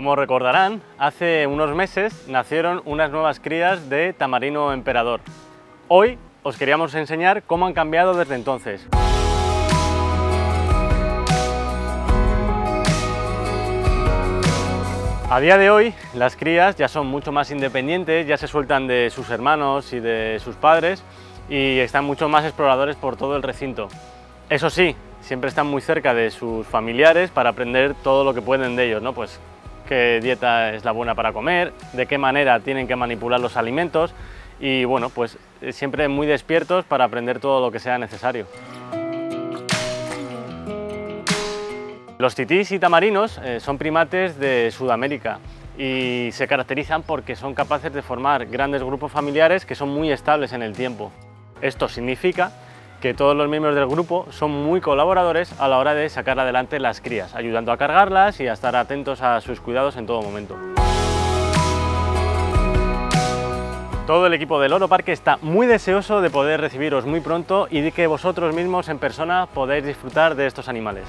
Como recordarán, hace unos meses nacieron unas nuevas crías de tamarino emperador. Hoy os queríamos enseñar cómo han cambiado desde entonces. A día de hoy, las crías ya son mucho más independientes, ya se sueltan de sus hermanos y de sus padres y están mucho más exploradores por todo el recinto. Eso sí, siempre están muy cerca de sus familiares para aprender todo lo que pueden de ellos, ¿no? Pues qué dieta es la buena para comer, de qué manera tienen que manipular los alimentos y, bueno, pues siempre muy despiertos para aprender todo lo que sea necesario. Los titís y tamarinos son primates de Sudamérica y se caracterizan porque son capaces de formar grandes grupos familiares que son muy estables en el tiempo. Esto significa que todos los miembros del grupo son muy colaboradores a la hora de sacar adelante las crías, ayudando a cargarlas y a estar atentos a sus cuidados en todo momento. Todo el equipo de Loro Parque está muy deseoso de poder recibiros muy pronto y de que vosotros mismos en persona podáis disfrutar de estos animales.